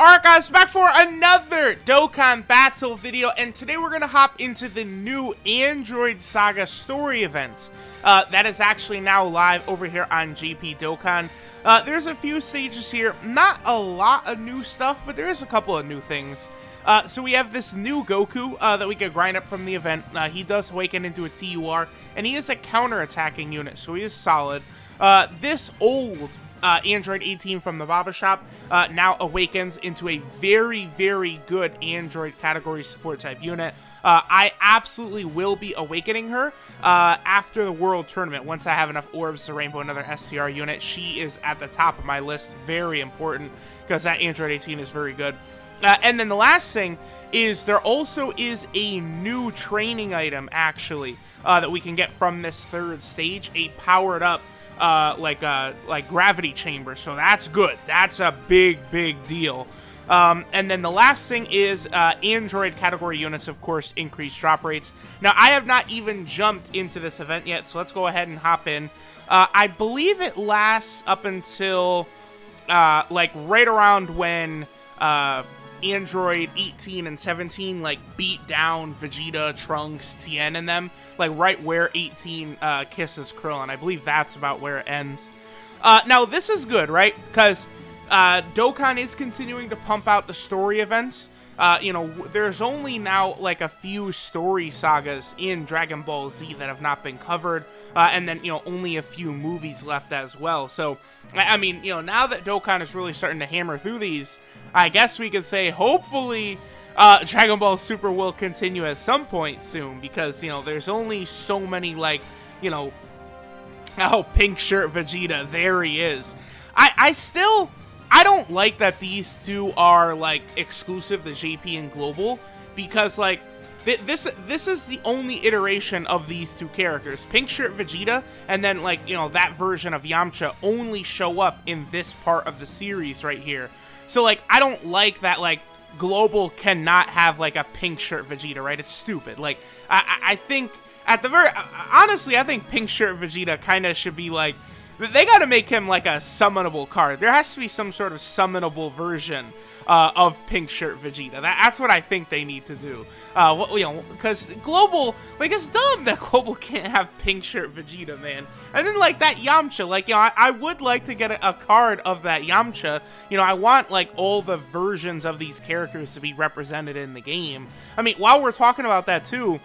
Alright guys, back for another Dokkan Battle video, and today we're going to hop into the new Android Saga story event that is actually now live over here on GP Dokkan. There's a few stages here, not a lot of new stuff, but there is a couple of new things. So we have this new Goku that we can grind up from the event. He does awaken into a TUR, and he is a counter-attacking unit, so he is solid. This old Android 18 from the Baba Shop now awakens into a very, very good Android category support type unit. I absolutely will be awakening her after the World Tournament. Once I have enough orbs to rainbow another SCR unit, she is at the top of my list. Very important, because that Android 18 is very good. And then the last thing is there also is a new training item, actually, that we can get from this third stage, a powered up like Gravity Chamber, so that's good. That's a big, big deal. And then the last thing is Android category units, of course, increase drop rates. Now, I have not even jumped into this event yet, so let's go ahead and hop in. I believe it lasts up until, like, right around when Android 18 and 17, like, beat down Vegeta, Trunks, Tien, and them, like, right where 18 kisses Krillin. I believe that's about where it ends. Now, this is good, right? Because Dokkan is continuing to pump out the story events. You know, there's only now, like, a few story sagas in Dragon Ball Z that have not been covered, and then, you know, only a few movies left as well. So, I mean, you know, now that Dokkan is really starting to hammer through these, I guess we could say, hopefully, Dragon Ball Super will continue at some point soon, because, you know, there's only so many, like, you know, oh, pink shirt Vegeta, there he is. I don't like that these two are, like, exclusive to JP and Global, because, like, this is the only iteration of these two characters. Pink shirt Vegeta and then, like, you know, that version of Yamcha only show up in this part of the series right here. So, like, I don't like that, like, Global cannot have, like, a pink shirt Vegeta, right? It's stupid. Like, I think, at the very, honestly, I think pink shirt Vegeta kind of should be, like, they gotta make him, like, a summonable card. There has to be some sort of summonable version of pink shirt Vegeta. That's what I think they need to do. You know, because Global, like, it's dumb that Global can't have pink shirt Vegeta, man. And then, like, that Yamcha, like, you know, I would like to get a card of that Yamcha. You know, I want, like, all the versions of these characters to be represented in the game. I mean, while we're talking about that, too,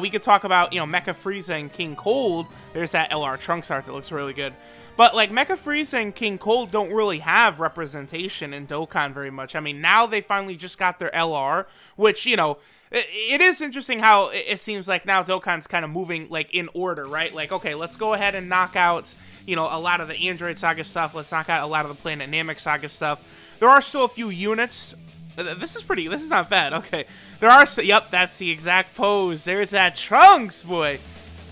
we could talk about, you know, Mecha Frieza and King Cold. There's that LR Trunks art that looks really good. But, like, Mecha Frieza and King Cold don't really have representation in Dokkan very much. I mean, now they finally just got their LR, which, you know, it is interesting how it seems like now Dokkan's kind of moving, like, in order, right? Like, okay, let's go ahead and knock out, you know, a lot of the Android Saga stuff. Let's knock out a lot of the Planet Namek Saga stuff. There are still a few units. This is not bad, okay. There are, yep, that's the exact pose. There's that Trunks, boy.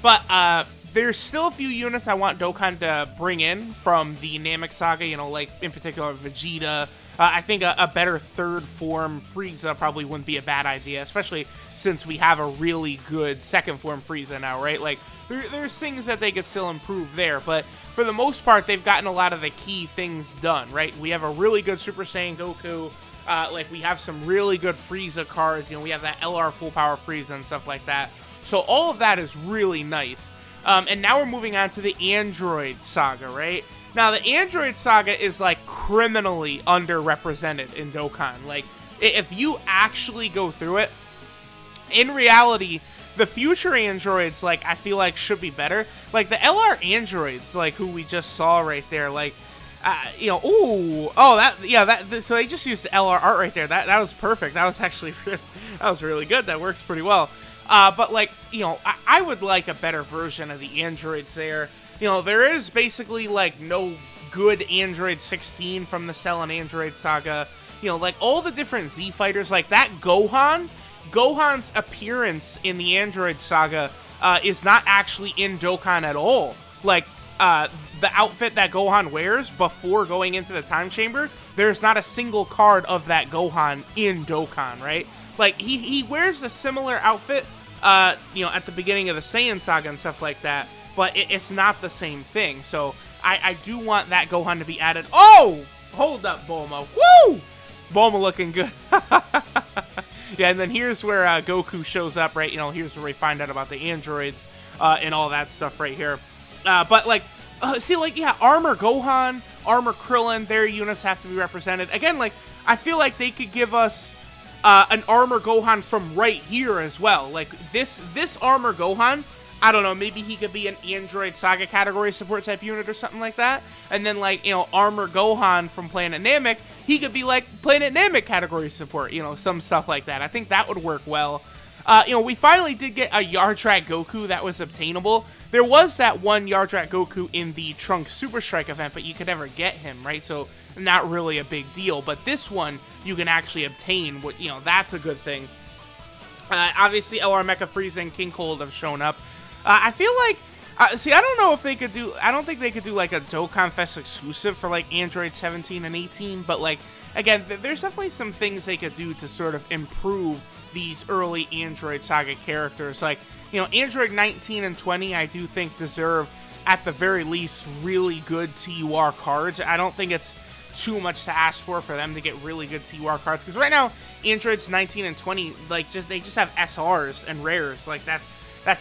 But, there's still a few units I want Dokkan to bring in from the Namek Saga, you know, like, in particular, Vegeta. I think a better third form Frieza probably wouldn't be a bad idea, especially since we have a really good second form Frieza now, right? Like, there's things that they could still improve there, but for the most part, they've gotten a lot of the key things done, right? We have a really good Super Saiyan Goku. Like, we have some really good Frieza cards. You know, we have that LR full power Frieza and stuff like that. So all of that is really nice. And now we're moving on to the Android Saga, right? Now, the Android Saga is, like, criminally underrepresented in Dokkan. Like, if you actually go through it, in reality, the future androids, like, I feel like should be better. Like, the LR androids, like, who we just saw right there, like, you know, ooh, oh, that, yeah, so they just used the LR art right there. That was perfect. That was actually, that was really good. That works pretty well. But, like, you know, I would like a better version of the androids there. You know, there is basically, like, no good Android 16 from the Cell and Android Saga. You know, like, all the different Z fighters, like, that Gohan's appearance in the Android Saga is not actually in Dokkan at all. Like, the outfit that Gohan wears before going into the time chamber, there's not a single card of that Gohan in Dokkan, right? Like, he wears a similar outfit, you know, at the beginning of the Saiyan Saga and stuff like that, but it's not the same thing. So I do want that Gohan to be added. Oh, hold up, Bulma. Woo! Bulma looking good. Yeah, and then here's where Goku shows up, right? You know, here's where we find out about the androids and all that stuff right here. But, like, see, like, yeah, Armor Gohan, Armor Krillin, their units have to be represented. Again, like, I feel like they could give us an Armor Gohan from right here as well. Like, this Armor Gohan, I don't know, maybe he could be an Android Saga category support type unit or something like that. And then, like, you know, Armor Gohan from Planet Namek, he could be, like, Planet Namek category support, you know, some stuff like that. I think that would work well. You know, we finally did get a Yardrat Goku that was obtainable. There was that one Yardrat Goku in the Trunks Super Strike event, but you could never get him, right? So, not really a big deal. But this one, you can actually obtain, what, you know, that's a good thing. Obviously, LR Mecha Frieza and King Cold have shown up. I feel like, see, I don't know if they could do, I don't think they could do, like, a Dokkan Fest exclusive for, like, Android 17 and 18, but, like, again, there's definitely some things they could do to sort of improve these early Android Saga characters. Like, you know, Android 19 and 20, I do think deserve, at the very least, really good TUR cards. I don't think it's too much to ask for them to get really good TUR cards, because right now, Androids 19 and 20, like, they just have SRs and rares. Like, that's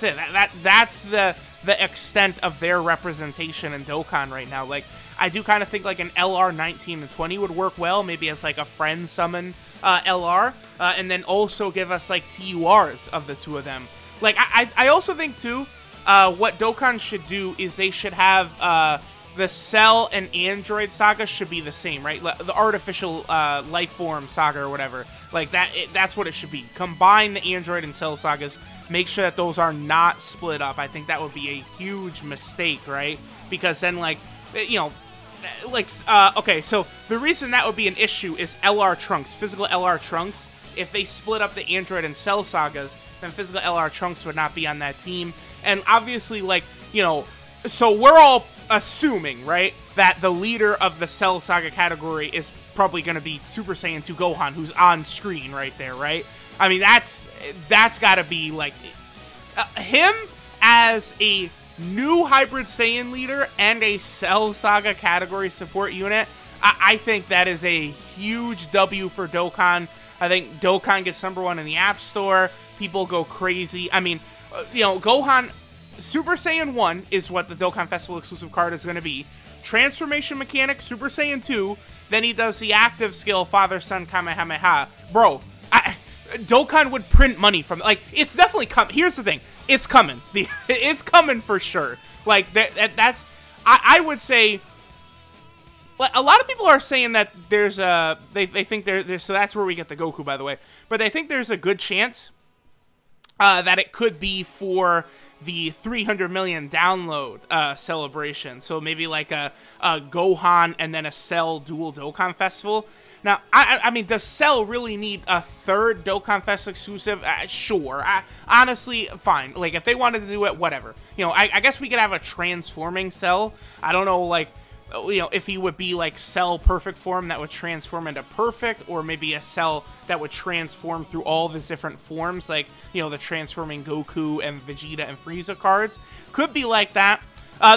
it. That's the extent of their representation in Dokkan right now. Like, I do kind of think, like, an LR 19 and 20 would work well, maybe as, like, a friend summon LR, and then also give us, like, TURs of the two of them. Like, I also think, too, what Dokkan should do is they should have the Cell and Android Saga should be the same, right? The artificial life form saga or whatever. Like, that's what it should be. Combine the Android and Cell sagas. Make sure that those are not split up. I think that would be a huge mistake, right? Because then, like, you know, like, okay, so the reason that would be an issue is LR Trunks, physical LR Trunks. If they split up the Android and Cell sagas, then physical LR Trunks would not be on that team. And obviously, like, you know, so we're all assuming, right, that the leader of the Cell saga category is probably going to be Super Saiyan 2 Gohan, who's on screen right there, right? I mean, that's got to be, like, him as a new Hybrid Saiyan leader and a Cell Saga category support unit, I think that is a huge W for Dokkan. I think Dokkan gets #1 in the App Store. People go crazy. I mean, you know, Gohan, Super Saiyan 1 is what the Dokkan Festival exclusive card is going to be. Transformation mechanic, Super Saiyan 2. Then he does the active skill, Father Son Kamehameha. Bro, Dokkan would print money from, like, it's definitely coming. Here's the thing, it's coming. It's coming for sure. Like, that's, I would say, like, a lot of people are saying that there's a, they think there's, so that's where we get the Goku, by the way, but they think there's a good chance that it could be for the 300 million download celebration. So maybe like a Gohan and then a Cell dual Dokkan Festival. Now, I mean, does Cell really need a third Dokkan Fest exclusive? Sure. Honestly, fine. Like, if they wanted to do it, whatever. You know, I guess we could have a transforming Cell. I don't know, like, you know, if he would be, like, Cell perfect form that would transform into perfect, or maybe a Cell that would transform through all of his different forms, like, you know, the transforming Goku and Vegeta and Frieza cards. Could be like that.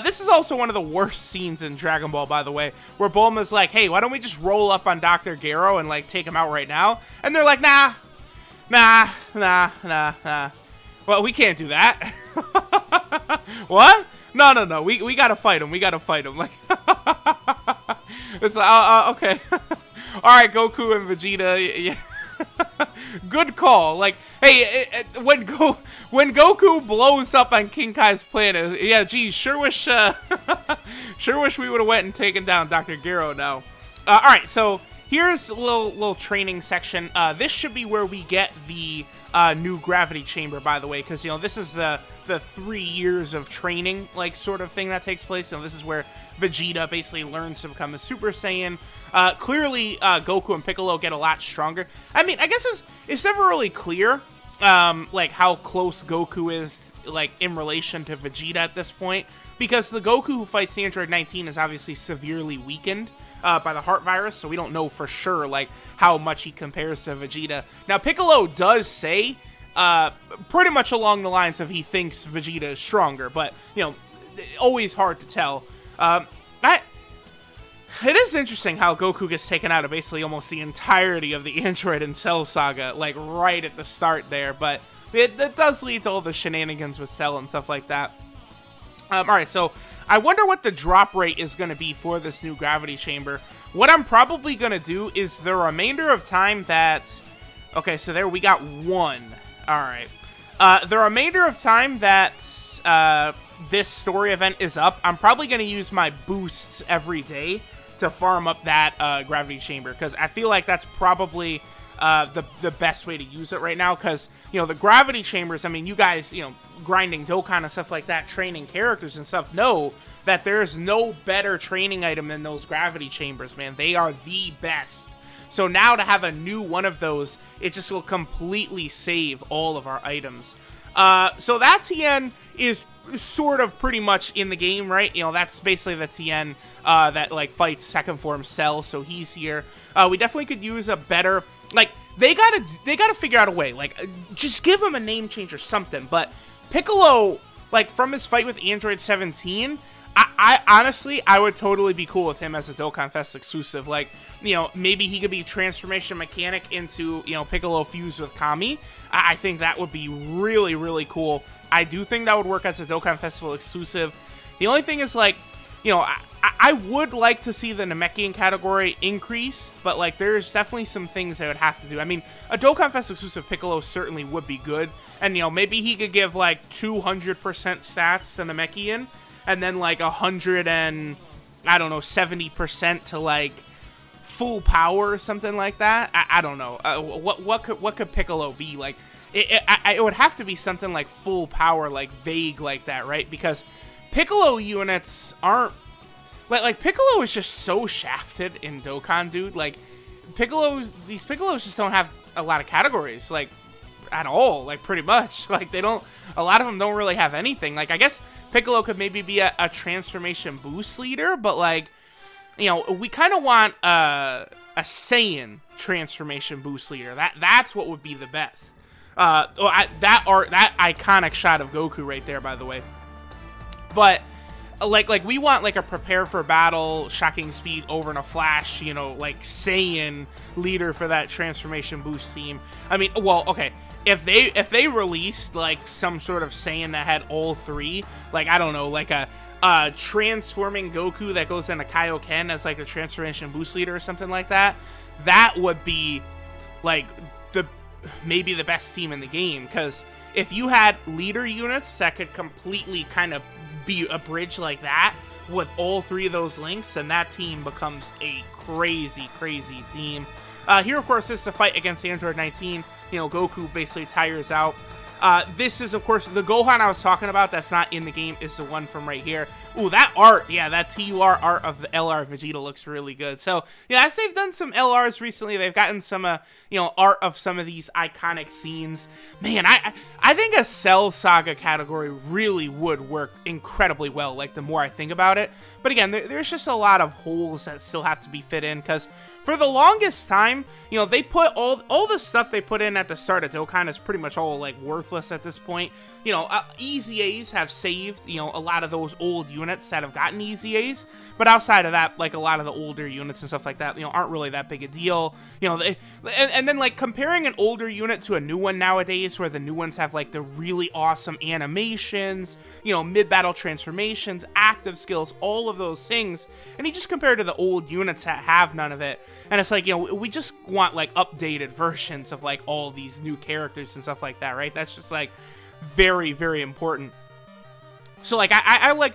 This is also one of the worst scenes in Dragon Ball, by the way, where Bulma's like, hey, why don't we just roll up on Dr. Gero and, like, take him out right now? And they're like, nah. Well, we can't do that. What? No, we gotta fight him, Like, it's like, okay. Alright, Goku and Vegeta, yeah. Good call. Like, hey, when Goku blows up on King Kai's planet, yeah, geez, sure wish we would have went and taken down Dr. Gero now. All right, so here's a little training section. This should be where we get the new Gravity Chamber, by the way, because, you know, this is the 3 years of training, like, sort of thing that takes place. So this is where Vegeta basically learns to become a Super Saiyan. Clearly, Goku and Piccolo get a lot stronger. I mean, I guess it's never really clear, like, how close Goku is, like, in relation to Vegeta at this point, because the Goku who fights Android 19 is obviously severely weakened by the heart virus, so we don't know for sure, like, how much he compares to Vegeta. Now, Piccolo does say, pretty much along the lines of he thinks Vegeta is stronger, but, you know, always hard to tell. It is interesting how Goku gets taken out of basically almost the entirety of the Android and Cell saga, like right at the start there, but it does lead to all the shenanigans with Cell and stuff like that. Alright, so I wonder what the drop rate is going to be for this new Gravity Chamber. What I'm probably going to do is the remainder of time that... Okay, so there we got one. Alright. The remainder of time that this story event is up, I'm probably going to use my boosts every day to farm up that Gravity Chamber, because I feel like that's probably the best way to use it right now, because, you know, the Gravity Chambers, I mean, you guys, you know, grinding Dokkan and stuff like that, training characters and stuff, know that there's no better training item than those Gravity Chambers, man. They are the best. So now to have a new one of those, it just will completely save all of our items. So that Tien is sort of pretty much in the game, right? You know, that's basically the Tien that, like, fights second form Cell, so he's here. We definitely could use a better... Like, they gotta figure out a way. Like, just give him a name change or something. But Piccolo, like, from his fight with Android 17... I honestly, I would totally be cool with him as a Dokkan Fest exclusive. Like, you know, maybe he could be transformation mechanic into, you know, Piccolo fused with Kami. I think that would be really, really cool. I do think that would work as a Dokkan Festival exclusive. The only thing is, like, you know, I would like to see the Namekian category increase, but, like, there's definitely some things I would have to do. I mean, a Dokkan Fest exclusive Piccolo certainly would be good. And, you know, maybe he could give, like, 200% stats to Namekian, and then, like, 70% to, like, full power or something like that. I don't know. What could Piccolo be? Like, it would have to be something like full power, like, vague like that, right? Because Piccolo units aren't... Like Piccolo is just so shafted in Dokkan, dude. Like, These Piccolos just don't have a lot of categories, like, at all. Like, pretty much. Like, they don't... A lot of them don't really have anything. Like, I guess... Piccolo could maybe be a transformation boost leader, but, like, you know, we kind of want a Saiyan transformation boost leader. That's what would be the best. That iconic shot of Goku right there, by the way. But like we want, like, a prepare for battle, shocking speed, over in a flash, you know, like, Saiyan leader for that transformation boost team. I mean, well, okay. If they released, like, some sort of Saiyan that had all three, like, I don't know, like a transforming Goku that goes into Kaioken as, like, a transformation boost leader or something like that, that would be, like, maybe the best team in the game. Because if you had leader units that could completely kind of be a bridge like that with all three of those links, then that team becomes a crazy, crazy team. Here, of course, is the fight against Android 19. You know, Goku basically tires out. This is, of course, the Gohan I was talking about that's not in the game is the one from right here. Ooh, that art. Yeah, that TUR art of the LR Vegeta looks really good. So, yeah, as they've done some LRs recently, they've gotten some, you know, art of some of these iconic scenes. Man, I think a Cell Saga category really would work incredibly well, like, the more I think about it. But again, there's just a lot of holes that still have to be fit in, because... For the longest time, you know, they put all the stuff they put in at the start of Dokkan is pretty much all, like, worthless at this point. You know, EZAs have saved, you know, a lot of those old units that have gotten EZAs. But outside of that, like, a lot of the older units and stuff like that, you know, aren't really that big a deal. You know, and then, like, comparing an older unit to a new one nowadays, where the new ones have, like, the really awesome animations, you know, mid-battle transformations, active skills, all of those things. And you just compare it to the old units that have none of it. And it's like, you know, we just want, like, updated versions of, like, all these new characters and stuff like that, right? That's just, like, very, very important. So, like, I like...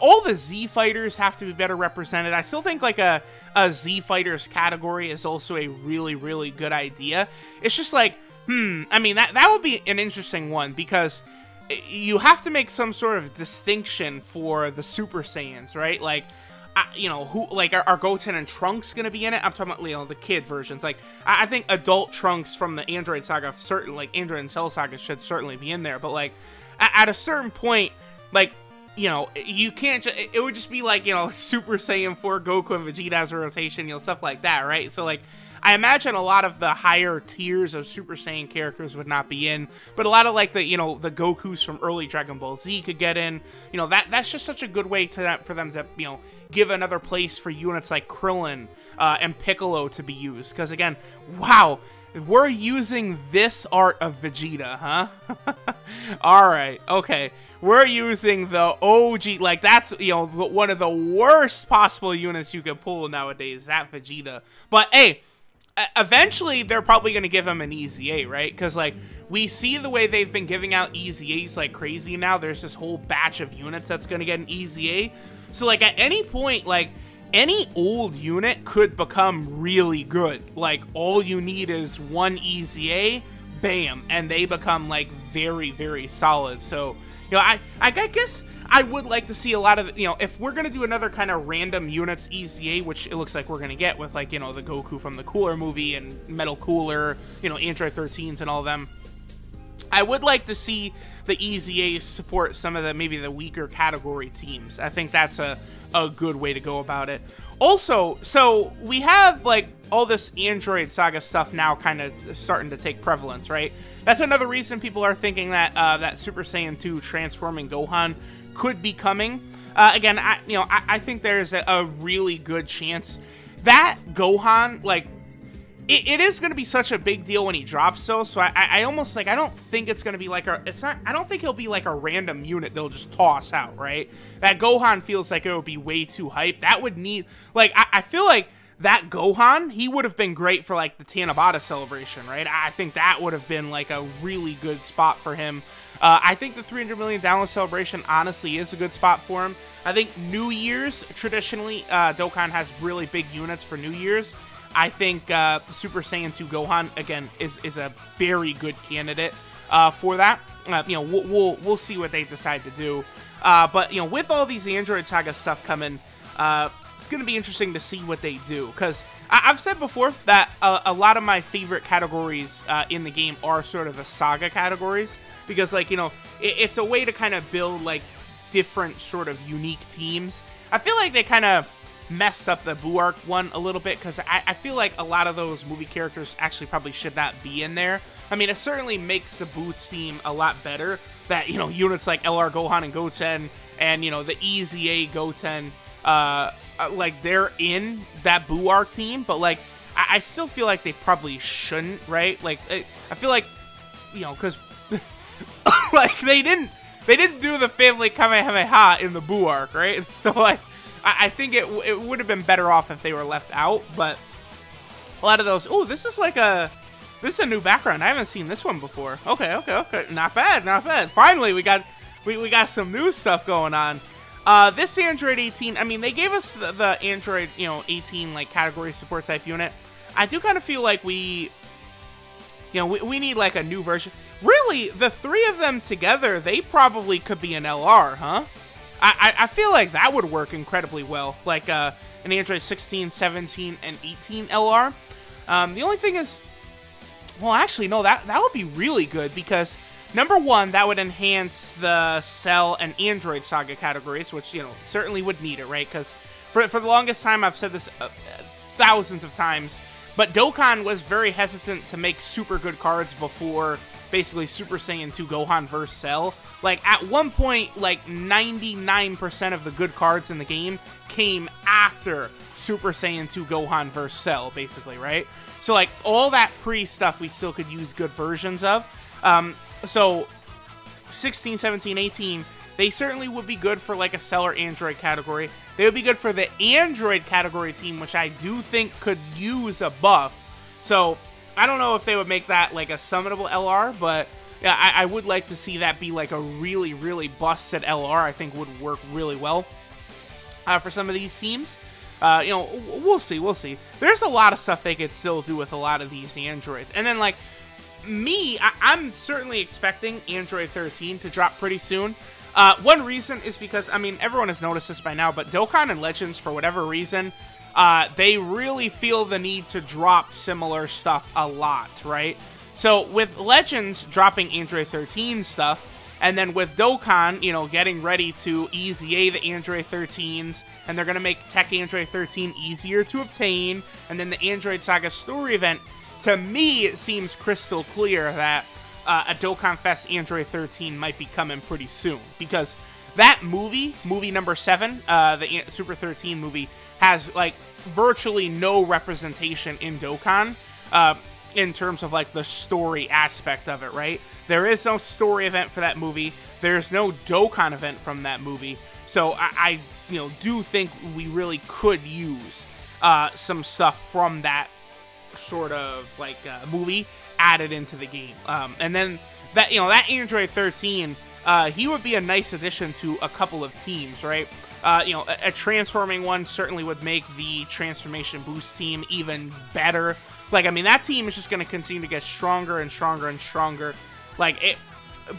all the Z fighters have to be better represented. I still think, like, a Z fighters category is also a really, really good idea. It's just like, I mean, that would be an interesting one, because you have to make some sort of distinction for the Super Saiyans, right? Like, you know, who, like, are Goten and Trunks gonna be in it? I'm talking about, you know, the kid versions. Like, I think adult Trunks from the Android Saga, certainly, like, Android and Cell Saga should certainly be in there. But, like, at a certain point, like, you know, you can't just, it would just be like, you know, Super Saiyan 4 Goku and Vegeta as a rotation, you know, stuff like that, right? So, like, I imagine a lot of the higher tiers of Super Saiyan characters would not be in, but a lot of like the, you know, the Gokus from early Dragon Ball Z could get in. You know, that's just such a good way to for them to, you know, give another place for units like Krillin and Piccolo to be used. Because again, wow, we're using this art of Vegeta, huh? Alright, okay. We're using the OG, like that's, you know, one of the worst possible units you could pull nowadays, that Vegeta. But hey, eventually they're probably going to give him an EZA, right? Because like, we see the way they've been giving out EZAs like crazy now. There's this whole batch of units that's going to get an EZA. So like at any point, like, any old unit could become really good. Like, all you need is one EZA, bam, and they become, like, very, very solid. So, you know, I guess I would like to see a lot of, you know, if we're going to do another kind of random units EZA, which it looks like we're going to get with, like, you know, the Goku from the Cooler movie and Metal Cooler, you know, Android 13s and all of them. I would like to see the EZAs support some of the, maybe the weaker category teams. I think that's a good way to go about it. Also, so we have like all this Android Saga stuff now kind of starting to take prevalence, right? That's another reason people are thinking that that Super Saiyan 2 transforming Gohan could be coming. Again, I think there's a really good chance that Gohan, like, it is going to be such a big deal when he drops, though. So I almost, like, I don't think it's going to be like a, it's not, I don't think he'll be like a random unit they'll just toss out, right? That Gohan feels like it would be way too hype. That would need, like, I feel like that Gohan, he would have been great for, like, the Tanabata celebration, right? I think that would have been, like, a really good spot for him. I think the 300 million download celebration, honestly, is a good spot for him. I think New Year's, traditionally, Dokkan has really big units for New Year's. I think Super Saiyan 2 Gohan, again, is a very good candidate for that. You know, we'll see what they decide to do. But, you know, with all these Android Saga stuff coming, it's going to be interesting to see what they do. Because I've said before that a lot of my favorite categories in the game are sort of the Saga categories. Because, like, you know, it's a way to kind of build, like, different sort of unique teams. I feel like they kind of messed up the Buu arc one a little bit, because I feel like a lot of those movie characters actually probably should not be in there. I mean, it certainly makes the Buu team a lot better, that, you know, units like LR Gohan and Goten and, you know, the EZA Goten, like, they're in that Buu arc team, but, like, I still feel like they probably shouldn't, right? Like, I feel like, you know, because, like, they didn't do the family Kamehameha in the Buu arc, right? So, like, I think it would have been better off if they were left out, but a lot of those. Oh, this is like this is a new background. I haven't seen this one before. Okay, okay, okay. Not bad, not bad. Finally, we got some new stuff going on. This Android 18. I mean, they gave us the Android, you know, 18 like category support type unit. I do kind of feel like we need like a new version. Really, the three of them together, they probably could be an LR, huh? I feel like that would work incredibly well, like an Android 16, 17, and 18 LR. The only thing is, well, actually, no, that would be really good because, number one, that would enhance the Cell and Android Saga categories, which, you know, certainly would need it, right? Because for the longest time, I've said this thousands of times, but Dokkan was very hesitant to make super good cards before basically Super Saiyan 2 Gohan versus Cell. Like, at one point, like, 99% of the good cards in the game came after Super Saiyan 2 Gohan vs. Cell, basically, right? So, like, all that pre-stuff we still could use good versions of. So, 16, 17, 18, they certainly would be good for, like, a Cell or Android category. They would be good for the Android category team, which I do think could use a buff. So, I don't know if they would make that, like, a summonable LR, but yeah, I would like to see that be like a really, really busted LR. I think would work really well for some of these teams. You know, we'll see, we'll see. There's a lot of stuff they could still do with a lot of these androids. And then, like, me, I'm certainly expecting Android 13 to drop pretty soon. One reason is because, I mean, everyone has noticed this by now, but Dokkan and Legends, for whatever reason, they really feel the need to drop similar stuff a lot, right? So, with Legends dropping Android 13 stuff, And then with Dokkan, you know, getting ready to EZA the Android 13s, and they're going to make Tech Android 13 easier to obtain, and then the Android Saga story event, to me, it seems crystal clear that a Dokkan Fest Android 13 might be coming pretty soon, because that movie number 7, the Super 13 movie, has, like, virtually no representation in Dokkan, in terms of, like, the story aspect of it, right? There is no story event for that movie. There's no Dokkan event from that movie. So I you know, do think we really could use some stuff from that sort of, like, movie added into the game. And then that, you know, that Android 13, he would be a nice addition to a couple of teams, right? You know, a transforming one certainly would make the Transformation Boost team even better. Like, I mean, that team is just going to continue to get stronger and stronger and stronger. Like, it,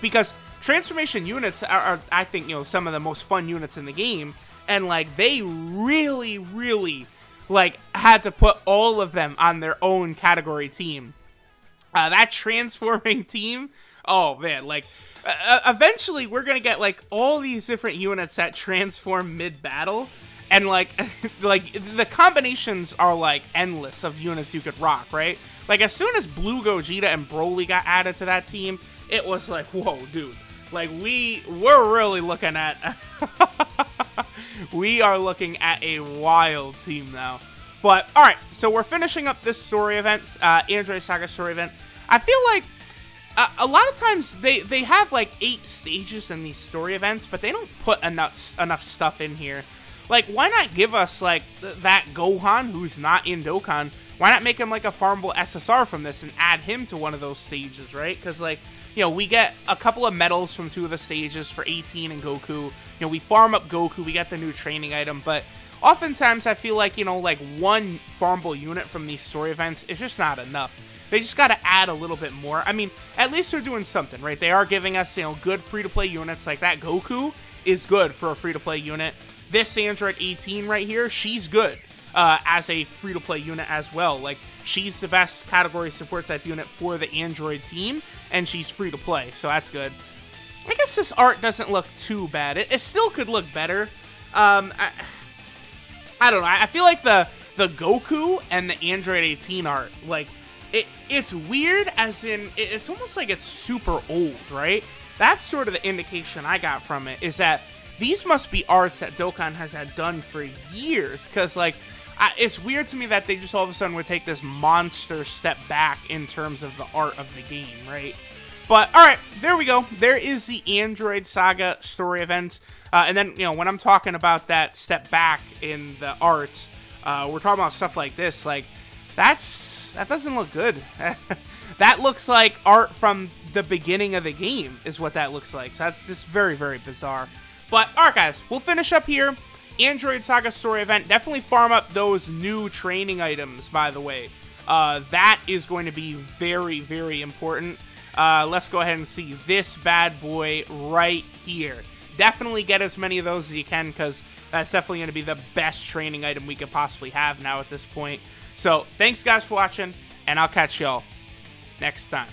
because transformation units are, I think, you know, some of the most fun units in the game. And, like, they really, really, like, had to put all of them on their own category team. That transforming team, oh, man, like, eventually we're going to get, like, all these different units that transform mid-battle. And, like, like the combinations are, like, endless of units you could rock, right? Like, as soon as Blue Gogeta and Broly got added to that team, it was like, whoa, dude. Like, we're really looking at... we are looking at a wild team now. But, all right, so we're finishing up this story event, Android Saga story event. I feel like a lot of times they have, like, 8 stages in these story events, but they don't put enough stuff in here. Like, why not give us, like, that Gohan who's not in Dokkan? Why not make him, like, a farmable SSR from this and add him to one of those stages, right? Because, like, you know, we get a couple of medals from 2 of the stages for 18 and Goku. You know, we farm up Goku. We get the new training item. But oftentimes I feel like, you know, like, one farmable unit from these story events is just not enough. They just got to add a little bit more. I mean, at least they're doing something, right? They are giving us, you know, good free-to-play units. Like, that Goku is good for a free-to-play unit. This Android 18 right here, she's good as a free-to-play unit as well. Like, she's the best category support type unit for the Android team, and she's free-to-play, so that's good. I guess this art doesn't look too bad. It still could look better. I don't know. I feel like the Goku and the Android 18 art, like, it's weird as in, it's almost like it's super old, right? That's sort of the indication I got from it, is that these must be arts that Dokkan has had done for years, because, like, it's weird to me that they just all of a sudden would take this monster step back in terms of the art of the game, right? But, alright, there we go. There is the Android Saga story event. And then, you know, when I'm talking about that step back in the art, we're talking about stuff like this. Like, that doesn't look good. That looks like art from the beginning of the game is what that looks like. So that's just very, very bizarre. But, alright guys, we'll finish up here. Android Saga story event. Definitely farm up those new training items, by the way. That is going to be very, very important. Let's go ahead and see this bad boy right here. Definitely get as many of those as you can, because that's definitely going to be the best training item we could possibly have now at this point. So, thanks guys for watching, and I'll catch y'all next time.